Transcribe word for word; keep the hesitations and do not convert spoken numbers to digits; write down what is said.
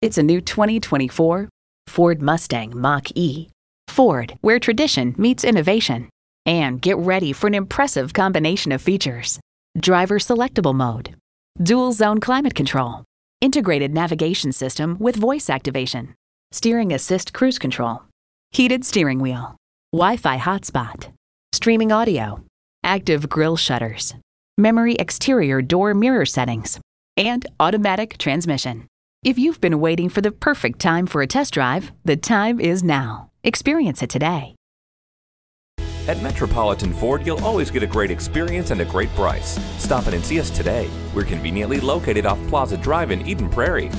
It's a new twenty twenty-four Ford Mustang Mach-E. Ford, where tradition meets innovation. And get ready for an impressive combination of features. Driver selectable mode, dual zone climate control, integrated navigation system with voice activation, steering assist cruise control, heated steering wheel, Wi-Fi hotspot, streaming audio, active grille shutters, memory exterior door mirror settings, and automatic transmission. If you've been waiting for the perfect time for a test drive, the time is now. Experience it today. At Metropolitan Ford, you'll always get a great experience and a great price. Stop in and see us today. We're conveniently located off Plaza Drive in Eden Prairie.